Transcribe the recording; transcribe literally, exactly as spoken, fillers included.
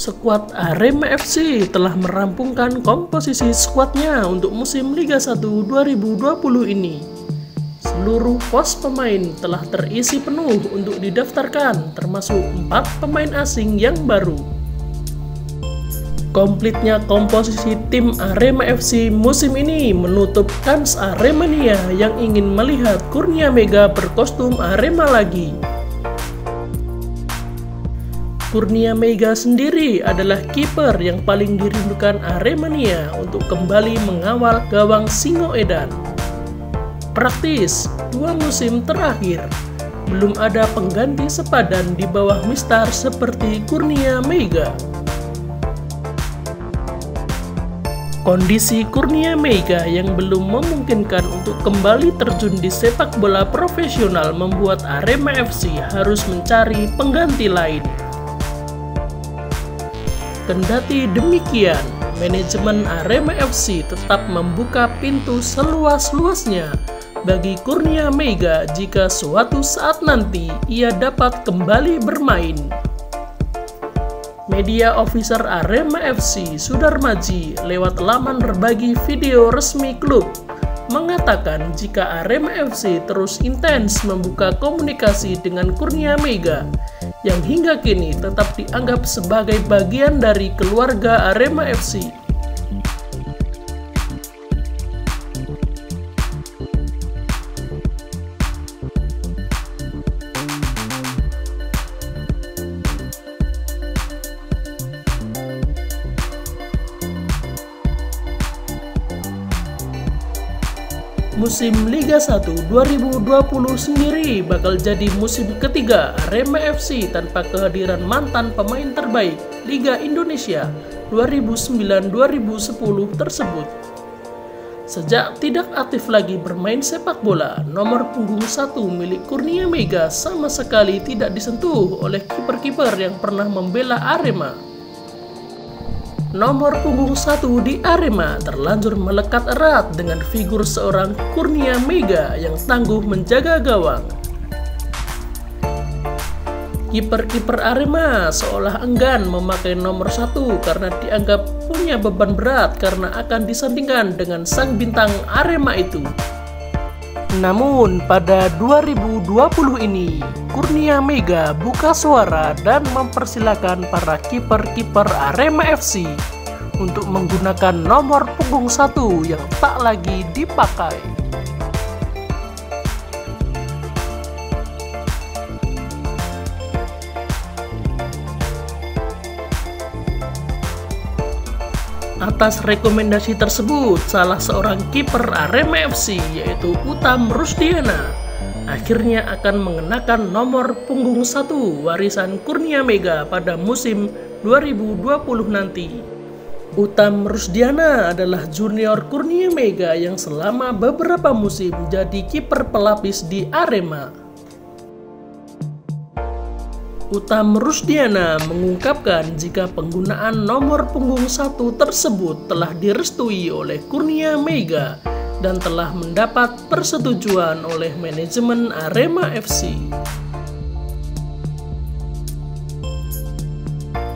Skuad Arema F C telah merampungkan komposisi skuadnya untuk musim Liga satu dua ribu dua puluh ini. Seluruh pos pemain telah terisi penuh untuk didaftarkan, termasuk empat pemain asing yang baru. Komplitnya komposisi tim Arema F C musim ini menutup kans Aremania yang ingin melihat Kurnia Meiga berkostum Arema lagi. Kurnia Meiga sendiri adalah kiper yang paling dirindukan Aremania untuk kembali mengawal gawang Singoedan. Praktis, dua musim terakhir, belum ada pengganti sepadan di bawah mistar seperti Kurnia Meiga. Kondisi Kurnia Meiga yang belum memungkinkan untuk kembali terjun di sepak bola profesional membuat Arema F C harus mencari pengganti lain. Kendati demikian, manajemen Arema F C tetap membuka pintu seluas-luasnya bagi Kurnia Meiga jika suatu saat nanti ia dapat kembali bermain. Media officer Arema F C, Sudarmaji, lewat laman berbagi video resmi klub, mengatakan jika Arema F C terus intens membuka komunikasi dengan Kurnia Meiga, yang hingga kini tetap dianggap sebagai bagian dari keluarga Arema F C. Musim Liga satu dua ribu dua puluh sendiri bakal jadi musim ketiga Arema F C tanpa kehadiran mantan pemain terbaik Liga Indonesia dua ribu sembilan dua ribu sepuluh tersebut. Sejak tidak aktif lagi bermain sepak bola, nomor punggung satu milik Kurnia Meiga sama sekali tidak disentuh oleh kiper-kiper yang pernah membela Arema. Nomor punggung satu di Arema terlanjur melekat erat dengan figur seorang Kurnia Meiga yang tangguh menjaga gawang. Kiper-kiper Arema seolah enggan memakai nomor satu karena dianggap punya beban berat karena akan disandingkan dengan sang bintang Arema itu. Namun pada dua ribu dua puluh ini, Kurnia Meiga buka suara dan mempersilahkan para kiper-kiper Arema F C untuk menggunakan nomor punggung satu yang tak lagi dipakai. Atas rekomendasi tersebut, salah seorang kiper Arema F C yaitu Utam Rusdiana akhirnya akan mengenakan nomor punggung satu warisan Kurnia Meiga pada musim dua ribu dua puluh nanti. Utam Rusdiana adalah junior Kurnia Meiga yang selama beberapa musim jadi kiper pelapis di Arema. Utam Rusdiana mengungkapkan jika penggunaan nomor punggung satu tersebut telah direstui oleh Kurnia Meiga dan telah mendapat persetujuan oleh manajemen Arema F C.